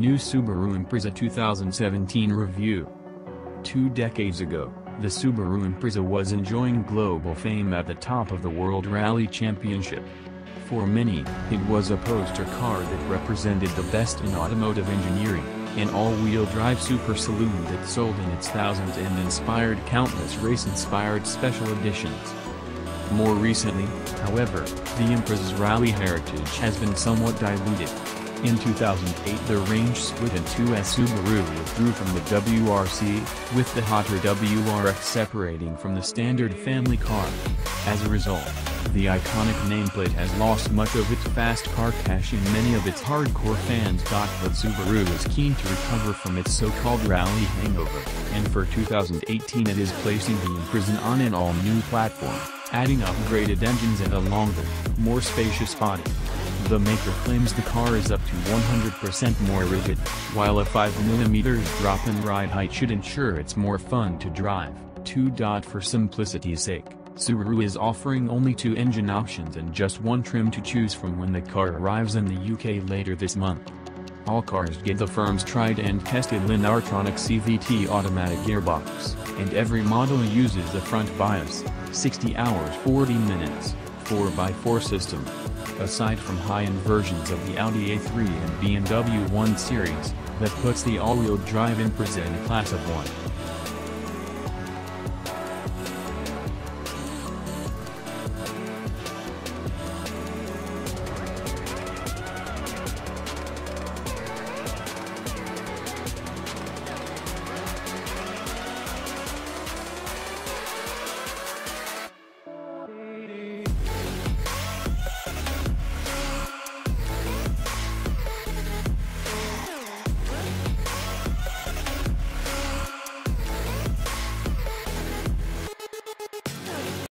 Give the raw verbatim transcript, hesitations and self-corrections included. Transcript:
new Subaru Impreza two thousand seventeen review. Two decades ago, the Subaru Impreza was enjoying global fame at the top of the World Rally Championship. For many, it was a poster car that represented the best in automotive engineering, an all-wheel drive super saloon that sold in its thousands and inspired countless race-inspired special editions. More recently, however, the Impreza's rally heritage has been somewhat diluted. In two thousand eight the range split in two as Subaru withdrew from the W R C, with the hotter W R X separating from the standard family car. As a result, the iconic nameplate has lost much of its fast car cash and many of its hardcore fans. But Subaru is keen to recover from its so-called rally hangover, and for two thousand eighteen it is placing the Impreza on an all-new platform, adding upgraded engines and a longer, more spacious body. The maker claims the car is up to one hundred percent more rigid, while a five millimeter drop in ride height should ensure it's more fun to drive. two. For simplicity's sake, Subaru is offering only two engine options and just one trim to choose from when the car arrives in the U K later this month. All cars get the firm's tried and tested Lineartronic C V T automatic gearbox, and every model uses a front bias, sixty hours forty minutes, four by four system. Aside from high-end versions of the Audi A three and B M W one Series, that puts the all-wheel drive Impreza in a class of one.